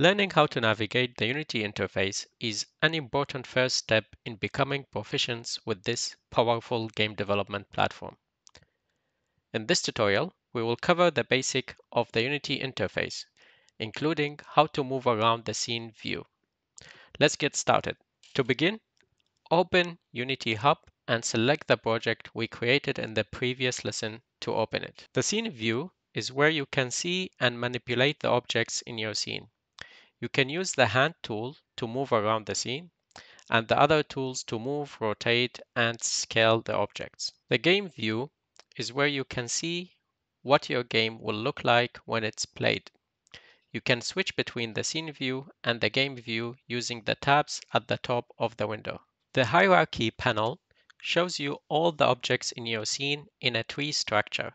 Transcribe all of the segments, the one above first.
Learning how to navigate the Unity interface is an important first step in becoming proficient with this powerful game development platform. In this tutorial, we will cover the basics of the Unity interface, including how to move around the scene view. Let's get started. To begin, open Unity Hub and select the project we created in the previous lesson to open it. The scene view is where you can see and manipulate the objects in your scene. You can use the hand tool to move around the scene and the other tools to move, rotate, and scale the objects. The game view is where you can see what your game will look like when it's played. You can switch between the scene view and the game view using the tabs at the top of the window. The hierarchy panel shows you all the objects in your scene in a tree structure.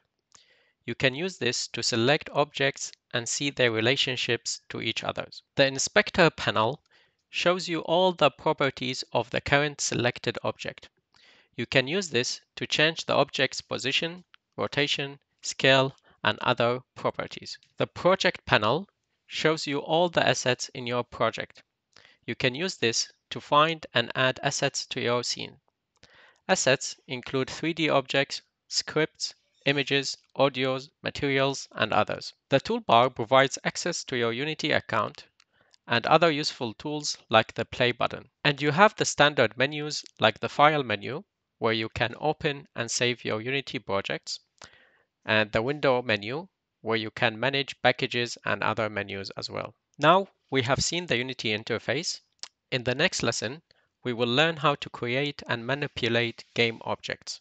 You can use this to select objects and see their relationships to each other. The inspector panel shows you all the properties of the current selected object. You can use this to change the object's position, rotation, scale, and other properties. The project panel shows you all the assets in your project. You can use this to find and add assets to your scene. Assets include 3D objects, scripts, images, audios, materials, and others. The toolbar provides access to your Unity account and other useful tools like the play button. And you have the standard menus like the file menu, where you can open and save your Unity projects, and the window menu, where you can manage packages and other menus as well. Now we have seen the Unity interface. In the next lesson, we will learn how to create and manipulate game objects.